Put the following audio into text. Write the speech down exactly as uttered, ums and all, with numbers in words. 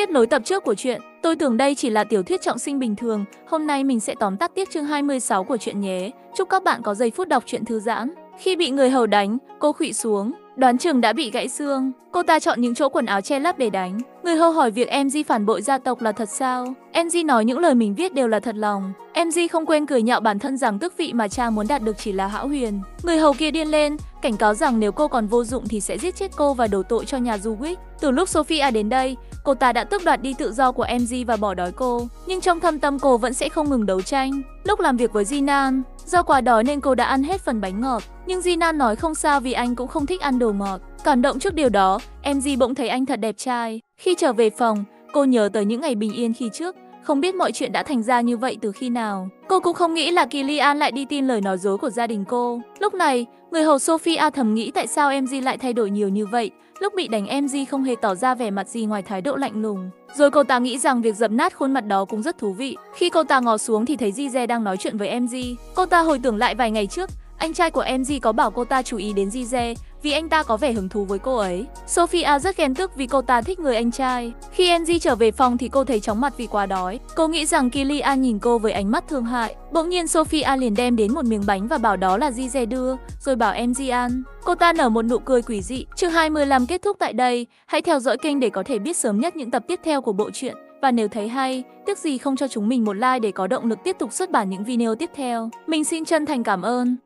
Tiếp nối tập trước của truyện, tôi tưởng đây chỉ là tiểu thuyết trọng sinh bình thường, hôm nay mình sẽ tóm tắt tiết chương hai mươi sáu của truyện nhé. Chúc các bạn có giây phút đọc truyện thư giãn. Khi bị người hầu đánh, cô khuỵu xuống, đoán chừng đã bị gãy xương. Cô ta chọn những chỗ quần áo che lấp để đánh. Người hầu hỏi việc em gi phản bội gia tộc là thật sao? em gi nói những lời mình viết đều là thật lòng. em gi không quên cười nhạo bản thân rằng tước vị mà cha muốn đạt được chỉ là hão huyền. Người hầu kia điên lên, cảnh cáo rằng nếu cô còn vô dụng thì sẽ giết chết cô và đổ tội cho nhà Duwick. Từ lúc Sophia đến đây, cô ta đã tước đoạt đi tự do của em gi và bỏ đói cô. Nhưng trong thâm tâm cô vẫn sẽ không ngừng đấu tranh. Lúc làm việc với Jinan, do quá đói nên cô đã ăn hết phần bánh ngọt. Nhưng Jinan nói không sao vì anh cũng không thích ăn đồ ngọt. Cảm động trước điều đó, em gi bỗng thấy anh thật đẹp trai. Khi trở về phòng, cô nhớ tới những ngày bình yên khi trước. Không biết mọi chuyện đã thành ra như vậy từ khi nào. Cô cũng không nghĩ là Kilian lại đi tin lời nói dối của gia đình cô. Lúc này, người hầu Sophia thầm nghĩ tại sao em gi lại thay đổi nhiều như vậy. Lúc bị đánh em gi không hề tỏ ra vẻ mặt gì ngoài thái độ lạnh lùng. Rồi cô ta nghĩ rằng việc dập nát khuôn mặt đó cũng rất thú vị. Khi cô ta ngó xuống thì thấy Gise đang nói chuyện với em gi. Cô ta hồi tưởng lại vài ngày trước, anh trai của em gi có bảo cô ta chú ý đến Gise vì anh ta có vẻ hứng thú với cô ấy. Sophia rất ghen tức vì cô ta thích người anh trai. Khi em gi trở về phòng thì cô thấy chóng mặt vì quá đói. Cô nghĩ rằng Kilian nhìn cô với ánh mắt thương hại. Bỗng nhiên Sophia liền đem đến một miếng bánh và bảo đó là Gise đưa, rồi bảo em gi ăn. Cô ta nở một nụ cười quỷ dị. Chương hai mươi lăm kết thúc tại đây. Hãy theo dõi kênh để có thể biết sớm nhất những tập tiếp theo của bộ truyện. Và nếu thấy hay, tiếc gì không cho chúng mình một like để có động lực tiếp tục xuất bản những video tiếp theo. Mình xin chân thành cảm ơn.